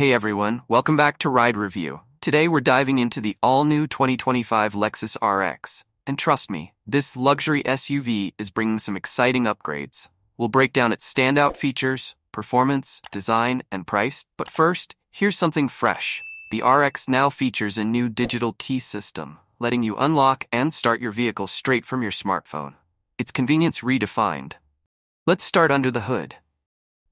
Hey everyone, welcome back to Ride Review. Today we're diving into the all-new 2025 Lexus RX. And trust me, this luxury SUV is bringing some exciting upgrades. We'll break down its standout features, performance, design, and price. But first, here's something fresh. The RX now features a new digital key system, letting you unlock and start your vehicle straight from your smartphone. It's convenience redefined. Let's start under the hood.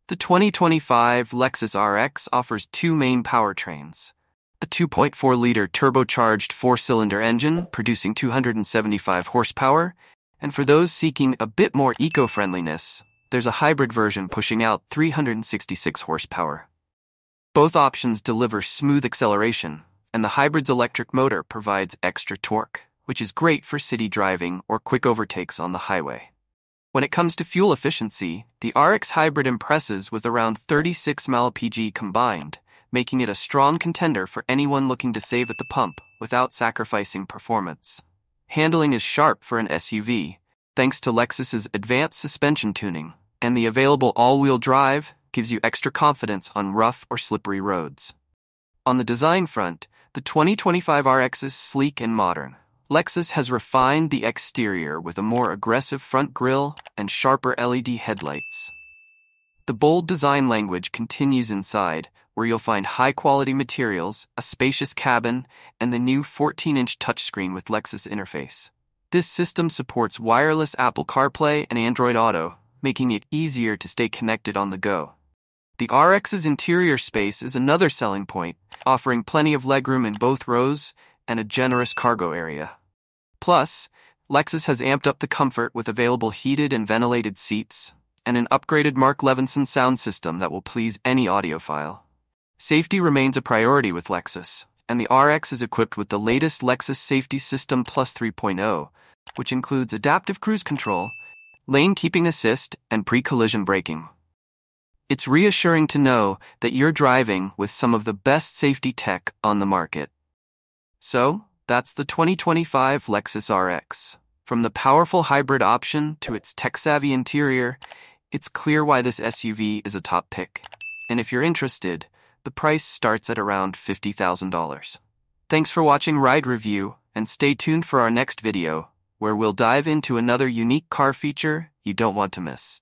The 2025 Lexus RX offers two main powertrains. A 2.4-liter turbocharged four-cylinder engine producing 275 horsepower, and for those seeking a bit more eco-friendliness, there's a hybrid version pushing out 366 horsepower. Both options deliver smooth acceleration, and the hybrid's electric motor provides extra torque, which is great for city driving or quick overtakes on the highway. When it comes to fuel efficiency, the RX hybrid impresses with around 36 mpg combined, making it a strong contender for anyone looking to save at the pump without sacrificing performance. Handling is sharp for an SUV, thanks to Lexus's advanced suspension tuning, and the available all-wheel drive gives you extra confidence on rough or slippery roads. On the design front, the 2025 RX is sleek and modern. Lexus has refined the exterior with a more aggressive front grille and sharper LED headlights. The bold design language continues inside, where you'll find high-quality materials, a spacious cabin, and the new 14-inch touchscreen with Lexus Interface. This system supports wireless Apple CarPlay and Android Auto, making it easier to stay connected on the go. The RX's interior space is another selling point, offering plenty of legroom in both rows and a generous cargo area. Plus, Lexus has amped up the comfort with available heated and ventilated seats and an upgraded Mark Levinson sound system that will please any audiophile. Safety remains a priority with Lexus, and the RX is equipped with the latest Lexus Safety System Plus 3.0, which includes adaptive cruise control, lane keeping assist, and pre-collision braking. It's reassuring to know that you're driving with some of the best safety tech on the market. So, that's the 2025 Lexus RX. From the powerful hybrid option to its tech-savvy interior, it's clear why this SUV is a top pick. And if you're interested, the price starts at around $50,000. Thanks for watching Ride Review, and stay tuned for our next video, where we'll dive into another unique car feature you don't want to miss.